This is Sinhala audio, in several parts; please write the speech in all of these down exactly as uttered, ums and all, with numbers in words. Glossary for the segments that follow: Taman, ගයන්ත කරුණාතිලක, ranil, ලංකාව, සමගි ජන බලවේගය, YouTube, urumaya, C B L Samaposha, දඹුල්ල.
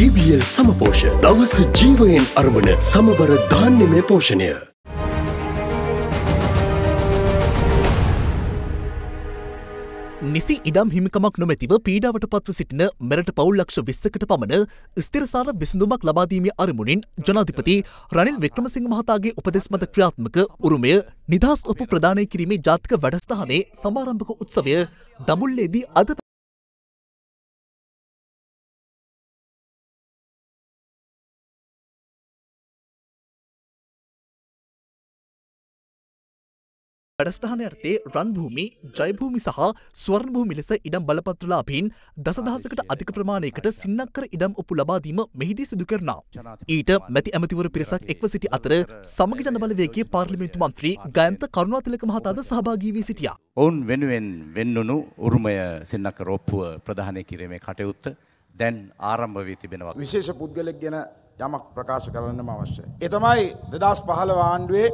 C B L Samaposha, දවස ජීවයෙන් අරමුණ සමබර ධාන්‍යමය පෝෂණය. නිසි ඉඩම් හිමිකමක් නොමැතිව පීඩාවට පත්ව සිටින මෙරට පවුල් ලක්ෂ විස්සකට පමණ ස්ථිරසාර විසඳුමක් ලබා දීමේ අරමුණින් ජනාධිපති රනිල් වික්‍රමසිංහ මහතාගේ උපදෙස් මත ක්‍රියාත්මක උරුමය නිදහස් ඔප්පු ප්‍රදානය කිරීමේ ජාතික වැඩසටහනේ සමාරම්භක උත්සවය දඹුල්ලේදී අද වැඩසටහනයටතේ රන්භූමි, ජයභූමි සහ ස්වර්ණභූමි ලෙස ඉඩම් බලපත්‍රලාභීන් දසදහසකට අධික ප්‍රමාණයකට සින්නක්කර ඉඩම් ඔප්පු ලබා දීම මෙහිදී සිදු කරනවා. ඊට මැති ඇමතිවරු පිරිසක් එක්ව සිටි අතර සමගි ජන බලවේගයේ පාර්ලිමේන්තු මන්ත්‍රී ගයන්ත කරුණාතිලක මහතාද සහභාගී වී සිටියා. ඔවුන් වෙනුවෙන් වෙන්නුණු උරුමය සින්නක්කර ඔප්පුව ප්‍රදානය කිරීමේ කටයුත්ත දැන් ආරම්භ වී තිබෙනවා. විශේෂ පුද්ගලෙක් ගැන යමක් ප්‍රකාශ කරන්නම අවශ්‍යයි. ඒ තමයි දෙදහස් පහළොව ආණ්ඩුවේ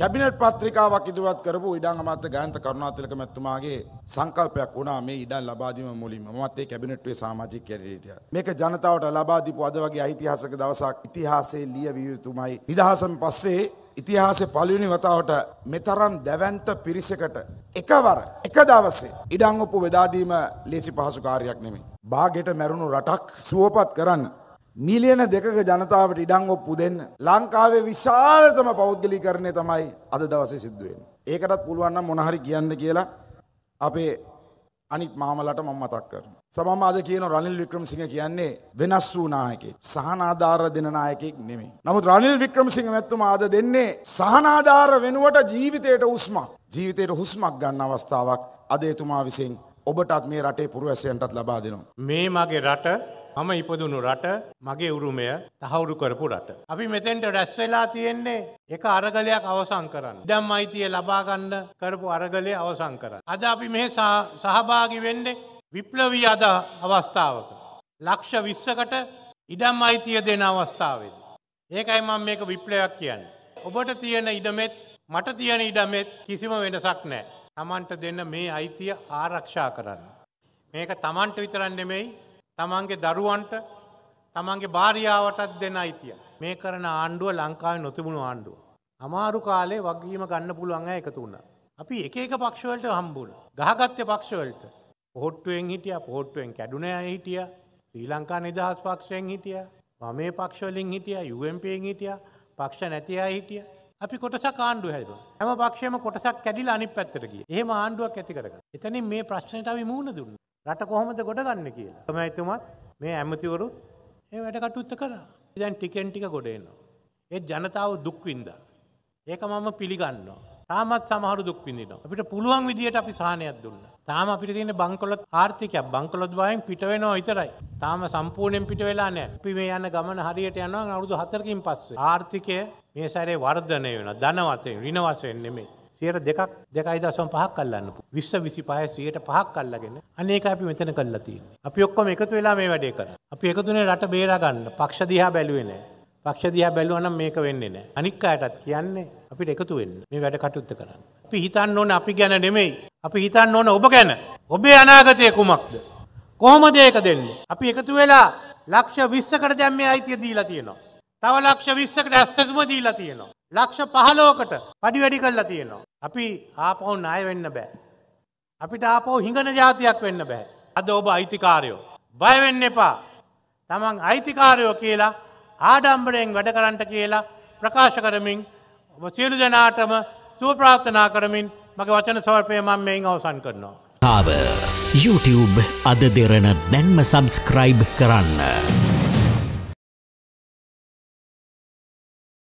කැබිනට් පත්‍රිකාවක් ඉදිරිපත් කරපු ඉඩම් අමාත්‍ය ගයන්ත කරුණාතිලක මැතිතුමාගේ සංකල්පයක් වුණා මේ ඉඩම් ලබා දීම මුලින්ම. මමත් ඒ කැබිනට්ුවේ සමාජිකයෙක් හිටියා. මේක ජනතාවට ලබා දීපු අද වගේ ඓතිහාසික දවසක් ඉතිහාසයේ ලියවිය යුතුමයි. නිදහසෙන් පස්සේ ඉතිහාසයේ පළවෙනි වතාවට මෙතරම් දැවැන්ත පිරිසකට එකවර එක දවසේ ඉඩම් ඔප්පු බෙදා දීම ලේසි පහසු කාර්යයක් නෙමෙයි. භාගයට මැරුණු රටක් සුවපත් කරන්න මිලියන දෙකක ජනතාවට ඉඩම් ඔප්පු දෙන්න ලංකාවේ විශාලතම පෞද්ගලීකරණය තමයි අද දවසේ සිද්ධ වෙන්නේ. ඒකටත් පුළුවන් නම් මොන හරි කියන්න කියලා අපේ අනිත් මාමලට මම මතක් කරනවා. සමහරව අද කියන රනිල් වික්‍රමසිංහ කියන්නේ වෙනස් වූ නායකයෙක්. සහනාධාර දෙන නායකයෙක් නෙමෙයි. නමුත් රනිල් වික්‍රමසිංහ මැතිතුමා අද දෙන්නේ සහනාධාර වෙනුවට ජීවිතයට හුස්මක්. ජීවිතයට හුස්මක් ගන්න අවස්ථාවක් අද එතුමා විසින් ඔබටත් මේ රටේ පුරවැසියන්ටත් ලබා දෙනවා. මේ මගේ රට මම ඉපදුණු රට මගේ උරුමය තහවුරු කරපු රට. අපි මෙතෙන්ට රැස් වෙලා තියෙන්නේ එක අරගලයක් අවසන් කරන්න. ඉඩම් අයිතිය ලබා ගන්න කරපු අරගලය අවසන් කරන්න. අද අපි මෙහි සහභාගී වෙන්නේ විප්ලවීය අද අවස්ථාවක. ලක්ෂ විස්සකට ඉඩම් අයිතිය දෙන අවස්ථාවේදී. ඒකයි මම මේක විප්ලවයක් කියන්නේ. ඔබට තියෙන ඉඩමෙත් මට තියෙන ඉඩමෙත් කිසිම වෙනසක් නැහැ. Tamanට දෙන මේ අයිතිය ආරක්ෂා කරන්න. මේක Tamanට විතරක් නෙමෙයි තමන්ගේ දරුවන්ට තමන්ගේ භාර්යාවටත් දෙන අයිතිය. මේ කරන ආණ්ඩුව ලංකාවේ නොතිබුණු ආණ්ඩුව. අමාරු කාලේ වගකීම ගන්න පුළුවන් අය එකතු වුණා. අපි එක එක පක්ෂවලට හම්බුණා. ගහගත්තේ පක්ෂවලට. පොහොට්ටුවෙන් හිටියා, පොහොට්ටුවෙන් කැඩුනේ අය හිටියා. ශ්‍රී ලංකා නිදහස් පක්ෂයෙන් හිටියා. වමේ පක්ෂ වලින් හිටියා, U M P න් හිටියා, පක්ෂ නැති අය හිටියා. අපි කොටසක් ආණ්ඩුව හැදුවා. හැම පක්ෂයක්ම කොටසක් කැඩිලා අනිත් පැත්තට ගියා. එහෙම ආණ්ඩුවක් ඇති කරගත්තා. එතනින් මේ ප්‍රශ්නෙට අපි මුහුණ දුන්නා. රට කොහොමද ගොඩ ගන්න කියලා. මැතිතුමත් මේ ඇමතිවරුත් මේ වැඩ කටයුත්ත කරා. දැන් ටිකෙන් ටික ගොඩ එනවා. ඒ ජනතාව දුක් විඳා. ඒක මම පිළිගන්නවා. තාමත් සමහරු දුක් විඳිනවා. අපිට පුළුවන් විදියට අපි සහනයක් දුන්නා. තාම අපිට තියෙන බංකොලොත් ආර්ථිකයක් බංකොලොත් වයින් පිට වෙනවා විතරයි. තාම සම්පූර්ණයෙන් පිට වෙලා නැහැ. අපි මේ යන ගමන හරියට යනවා අවුරුදු හතරකින් පස්සේ. ආර්ථිකය මේ සැරේ වර්ධනය වෙනවා. ධන වශයෙන්, ඍණ වශයෙන් නෙමෙයි. සියයට දෙකක් දෙකයි දශම පහක් අල්ලන්න පුළුවන්. විස්ස විසි පහේ සියයට පහක් අල්ලගෙන අනේක අපි මෙතන කළා තියෙනවා. අපි ඔක්කොම එකතු වෙලා මේ වැඩේ කරා. අපි එකතුනේ රට බේරා ගන්න. පක්ෂ දිහා බැලුවේ නැහැ. පක්ෂ දිහා බැලුවා නම් මේක වෙන්නේ නැහැ. අනික් අයටත් කියන්නේ අපිට එකතු වෙන්න. මේ වැඩ කටයුත්ත කරන්න. අපි හිතන්න ඕනේ අපි ගැන නෙමෙයි. අපි හිතන්න ඕනේ ඔබ ගැන. ඔබේ අනාගතය කොමක්ද? කොහොමද ඒක දෙන්නේ? අපි එකතු වෙලා ලක්ෂ විස්සකට දැන් මේ අයිතිය දීලා තියෙනවා. තව ලක්ෂ විස්සකට ඇස්සතුම දීලා තියෙනවා. ලක්ෂ පහළොවකට පඩි වැඩි කරලා තියෙනවා. අපි ආපහු ණය වෙන්න බෑ. අපිට ආපහු හිඟන જાතියක් වෙන්න බෑ. අද ඔබ අයිතිකාරයෝ. බය වෙන්න එපා. Taman අයිතිකාරයෝ කියලා ආඩම්බරයෙන් වැඩ කරන්නට කියලා ප්‍රකාශ කරමින් ඔබ සියලු දෙනාටම සුබ ප්‍රාර්ථනා කරමින් මගේ වචන සමර්පණය මම මේන් අවසන් කරනවා. YouTube අද දෙරණ දැන්ම subscribe කරන්න.